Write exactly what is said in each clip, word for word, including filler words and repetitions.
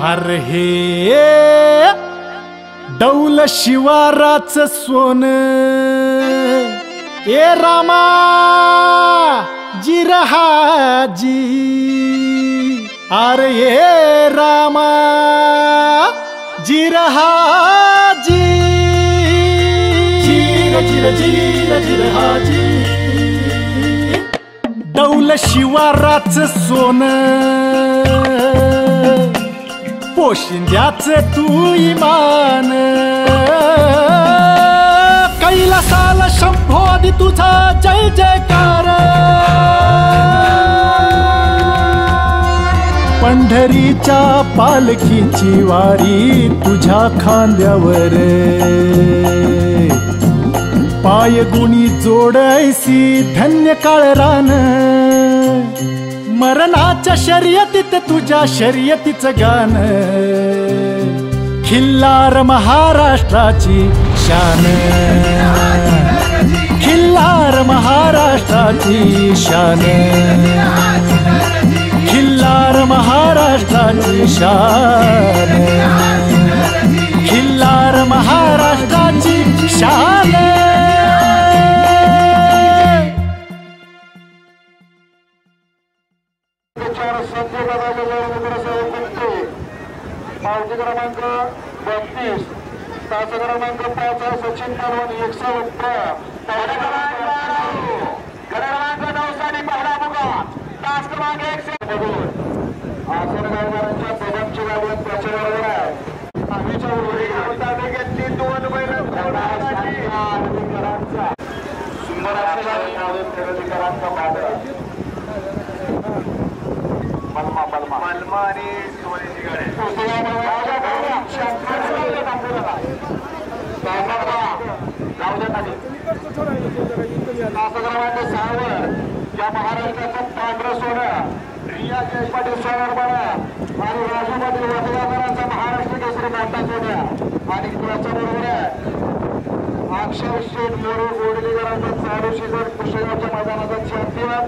हर हे डौल शिवाराच सोन ए रामा जी रहाजी अरे ये रामा जी रहाजी जीर जीर जीर जीर हाजी डौल शिवाराच सोन पोशिंद्याच तू इमान कैलासाल शंभो आदि तुझा जय जयकार पंढरीच्या पालखीची वारी तुझ्या खांद्यावर पायगुणी जोडैसी धन्य काळरान मरणाच्या शर्यतीत तुझ्या शर्यतीचं गाणं खिल्लार महाराष्ट्राची शान खिल्लार महाराष्ट्राची शान खिल्लार महाराष्ट्राची शान खिल्लार महाराष्ट्राची शान। पावती क्रमांक बत्तीस तास क्रमांक पाच सचिन पलवान एकशे क्रमांक नौ साठी पहिला मुका तास क्रमांक एकशे आसन गावकऱ्यांच्या पदमची गावात प्रचारावर आहे आम्हीच्या उर्वरित दोन महिला आरतीकरांचा सुंदर आरतीकरांचा बाजार पलमा पलमा पलमा आणि सोनेची गाडी या महाराष्ट्राचं पांढरं सोनं रिया जयपाटील सोनारबाळा आणि राजू पाटील वसगावकरांचा महाराष्ट्र केसरी मोठा सोन्या आणि त्याच्याबरोबर अक्षर शेठ मोरे गोडलेकरांचा चालू सीझन पुष्कळच्या मैदानाचा चॅम्पियन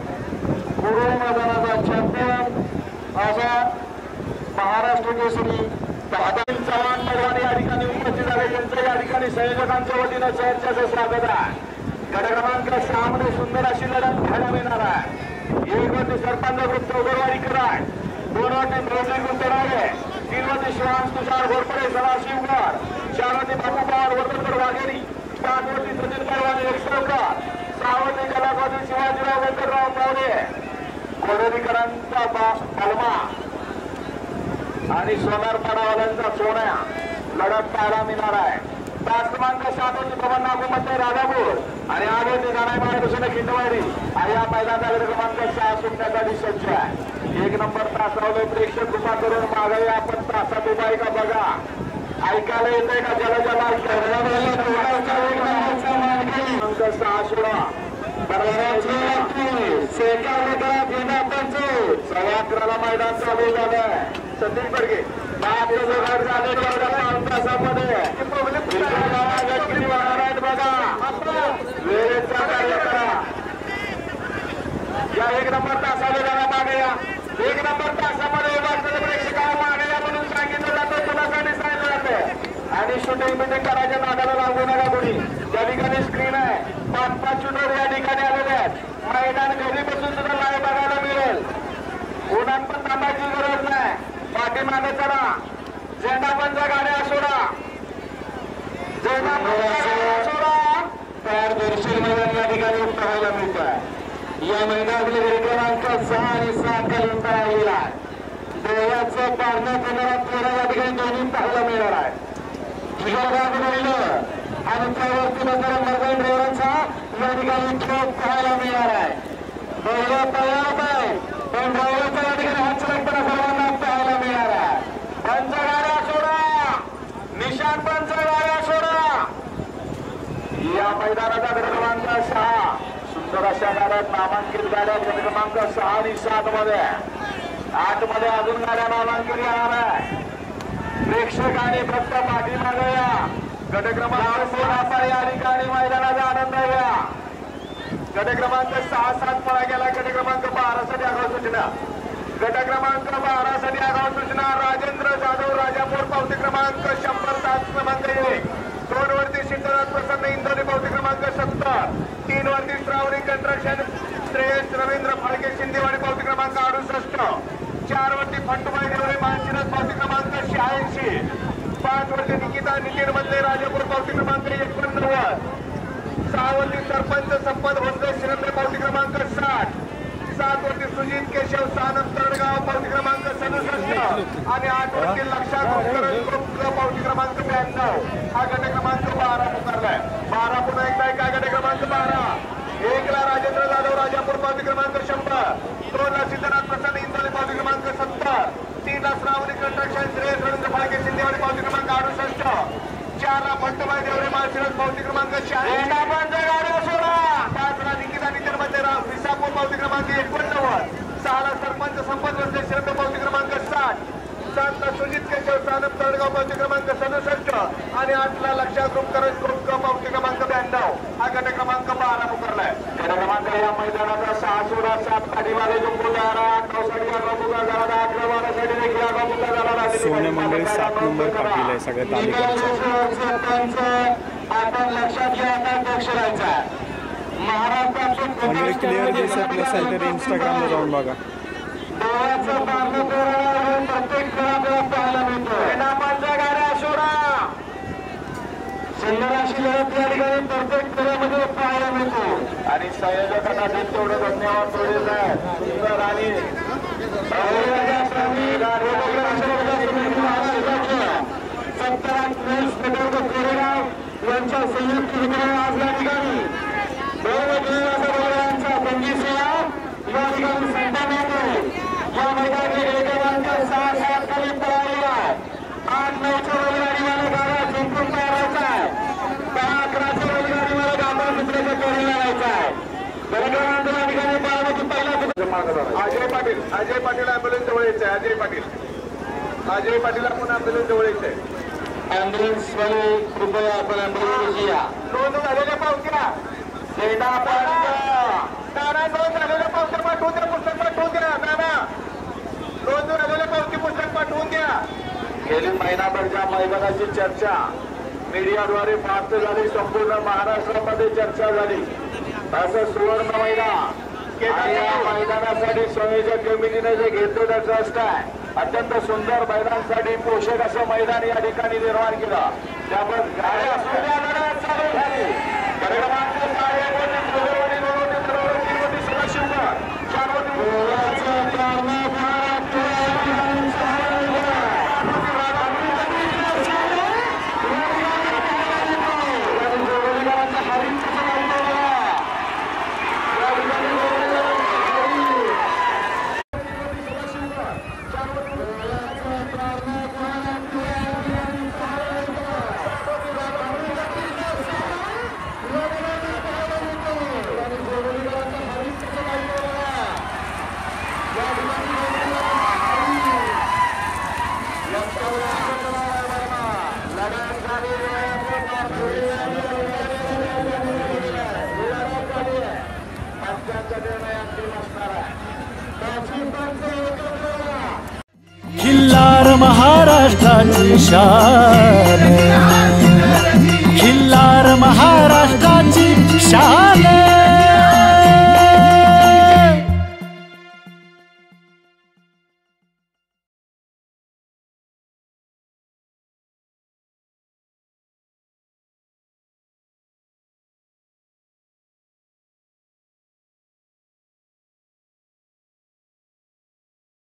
गुरु मैदानाचा चॅम्पियन असा महाराष्ट्र केसरी दादाजी चव्हाण मडवाणी या ठिकाणी उपस्थित झाले त्यांचं या ठिकाणी संयोजकांच्या वतीनं चर्चेचं स्वागत आहे। गट क्रमांक सामने सुंदर अशी लढत पाहायला मिळणार आहे। एक वरती सरपंच गुप्त उगरवाडीकर आहे, दोन वरती मोदी गुंतराळे, तीन वरती शिवांश तुषार घोरपडे सदाशिवकर, चार वरती बापू पवार वरकर वाघेरी, पाच वरती सचिन पवार एकसोकर, सहा वरती कलाकृती शिवाजीराव वरकरराव पावडे कोडोलीकरांचा पालमा आणि सोनार पाडावाल्यांचा सोन्या लढत पाहायला मिळणार आहे। तास क्रमांक सात होती पवन नागोमते राधापूर आणि आठ होती गाणायमाळ कृष्ण खिंडवाडी आणि या मैदानाचा गट क्रमांक सहा सुटण्यासाठी सज्ज आहे। एक नंबर तास लावले प्रेक्षक कृपा करून मागावे आपण तासात उभा आहे का बघा ऐकायला येतंय का जलजला क्रमांक सहा सोळा सवाकराला मैदान चालू झालं आहे। सतीश बडगे या एक नंबर तासाला जाणार मागे या एक नंबर तासामध्ये प्रेक्षकाला मागे या म्हणून सांगितलं जातं तुलासाठी सांगितलं जातं आणि शूटिंग बिटिंग करायच्या नादाला लागू नका कोणी। त्या ठिकाणी स्क्रीन आहे पाच पाच शूटर या ठिकाणी आलेले आहेत मैदान घरी बसून सुद्धा लाईव्ह बघायला मिळेल उन्हात पण थांबायची गरज नाही पाठीमागे चला झेंडा पंजा गाड्या सोडा झेंडा सोडा पारदर्शी मैदान या ठिकाणी पाहायला मिळत आहे। या मैदानातले गट क्रमांक सहा आणि सात पर्यंत आलेला आहे देवाचं पारणं करणारा तेरा या ठिकाणी दोन्ही पाहायला मिळणार आहे तुझ्या आणि त्यावरती नंतर मर्गन ड्रायव्हरांचा या ठिकाणी खेळ पाहायला मिळणार आहे। बैला तयार आहे पण ड्रायव्हरचा या ठिकाणी हातचलकपणा सर्वांना पाहायला मिळणार आहे। पंचा गाड्या सोडा निशान पंचा गाड्या सोडा या मैदानाचा गट क्रमांक सहा सुंदर अशा गाड्या नामांकित गाड्या गट क्रमांक सहा आणि सात मध्ये आठ मध्ये अजून गाड्या नामांकित येणार आहे। प्रेक्षकांनी फक्त पाठीमागे या गट क्रमांक सोळा या ठिकाणी मैदानाचा आनंद घ्या। गट क्रमांक सहा सात पळा गेला गट क्रमांक बारा साठी आगाव सूचना गट क्रमांक बारा साठी आगाव सूचना राजेंद्र जाधव राजापूर पावती क्रमांक शंभर सात क्रमांक एक दोन वरती शीतनाथ प्रसन्न इंद्रनी पावती क्रमांक सत्तर तीन वरती श्रावणी कंट्रक्शन श्रेयस रवींद्र फाळके शिंदेवाडी पावती क्रमांक अडुसष्ट चार वरती फंटुबाई देवरे मानसीनाथ पावती क्रमांक शहाऐंशी पांच वरती निकिता नितीन बंदे राजापूर पावती क्रमांक एकोणनव्वद सहा वरती सरपंच संपत भोसले श्रीनंद्र पावती क्रमांक साठ सात वरती सुजित केशव सानप तळगाव पावती क्रमांक सदुसष्ट आणि आठ वरती लक्षात पावती क्रमांक ब्याण्णव हा गट क्रमांक बारा पुकारलाय. बारा पुन्हा एकदा एक गट क्रमांक बारा एकला राजेंद्र जाधव राजापूर पावती क्रमांक शंभर दोनला सिद्धनाथ प्रसाद इंदोली पावती क्रमांक सत्तर तीनला श्रावणी कंट्रक्शन श्रेयस रवींद्र फाळके शिंदेवाडी पावती क्रमांक अडुसष्ट चारला भट्टभाई देवरे माळशिरस पावती क्रमांक शहाऐंशी विसापूर पावती क्रमांक एकोणनव्वद सहाला सरपंच संपत वसले श्रद्धा पावती क्रमांक साठ सातला सुजित केशव सानप तळगाव पावती क्रमांक सदुसष्ट आणि आठला लक्षात ग्रुप करण ग्रुप पावती क्रमांक ब्याण्णव हा गट क्रमांक बारा पुकारलाय. गट क्रमांक या मैदानाचा सहा सोळा सात पाठीमागे जो मुद्दा अठरा साठी अठरा मुद्दा झाला अकरा बारा साठी देखील अकरा मुद्दा झाला सोने मंडळी सात नंबर पाटील आहे सगळ्यात आधी आपण लक्षात घ्या आता पक्षांचा महाराष्ट्र क्लियर जैसे अपने साइट इंस्टाग्राम में जाऊन बघा प्रत्येक संघराशी लढत या ठिकाणी प्रत्येक खेळामध्ये पाहायला मिळतो आणि संयोजकांना तेवढे धन्यवाद थोडेच यांच्या संयुक्त विद्यालय आज या ठिकाणी अजय पाटील अजय पाटील ऍम्ब्युलन्स जवळ यायचं आहे. अजय पाटील अजय पाटील आपण ऍम्ब्युलन्स जवळ यायचं आहे. ऍम्ब्युलन्स वाले कृपया आपण ऍम्ब्युलन्स या नोंद झालेल्या पावत्या सेंडा नाना नोंद झालेल्या पावत्या पाठवून द्या पुस्तक पाठवून द्या नाना नोंद झालेल्या पावती पुस्तक पाठवून द्या. गेली महिनाभरच्या मैदानाची चर्चा मीडियाद्वारे प्राप्त झाली संपूर्ण महाराष्ट्रामध्ये चर्चा झाली असं सुवर्ण महिना मैदानासाठी संयोजक कमिटीने जे घेतलं त्याचं ट्रस्ट आहे अत्यंत सुंदर मैदानासाठी पोषक असं मैदान या ठिकाणी निर्माण केलं त्यामुळे गाड्या चालू झाली खिल्लार महाराष्ट्राची शान.